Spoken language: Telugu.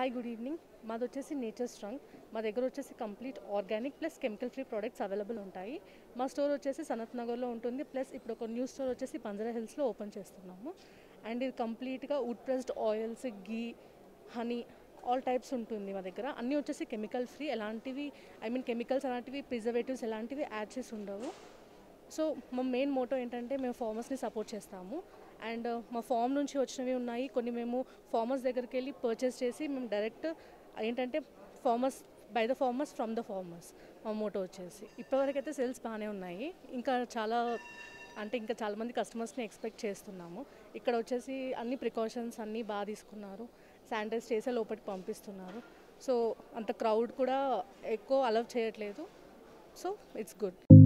हाय गुड इवनिंग मादि नेचर स्ट्रांग मा दग्गर complete organic plus chemical free products available उंटाई मा स्टोर वच्चेसी सनत नगर लो उंटुंदी प्लस इप्पुडु न्यू स्टोर वच्चेसी पंजरा हिल्स लो ओपन चेस्तुन्नामु अंड इदि कंप्लीट गा wood pressed oils ghee honey all types ఉంటుంది మా దగ్గర అన్ని వచ్చేసి కెమికల్ ఫ్రీ ఎలాంటివి ఐ మీన్ కెమికల్స్ అలాంటివి ప్రిజర్వేటివ్స్ ఎలాంటివి యాడ్ చేసి ఉండవు సో మా మెయిన్ మోటో ఏంటంటే మేము ఫార్మర్స్ని సపోర్ట్ చేస్తాము అండ్ మా ఫామ్ నుంచి వచ్చినవి ఉన్నాయి కొన్ని మేము ఫార్మర్స్ దగ్గరికి వెళ్ళి పర్చేస్ చేసి మేము డైరెక్ట్ ఏంటంటే farmers by the farmers from the farmers మా మోటో వచ్చేసి ఇప్పటివరకు అయితే సేల్స్ బాగానే ఉన్నాయి ఇంకా చాలా అంటే ఇంకా చాలా మంది కస్టమర్స్ని ఎక్స్పెక్ట్ చేస్తున్నాము ఇక్కడ వచ్చేసి అన్ని ప్రికాషన్స్ అన్నీ బాగా తీసుకున్నారు శానిటైజ్ చేసి లోపలికి పంపిస్తున్నారు సో అంత క్రౌడ్ కూడా ఎక్కువ అలౌ చేయట్లేదు సో ఇట్స్ గుడ్।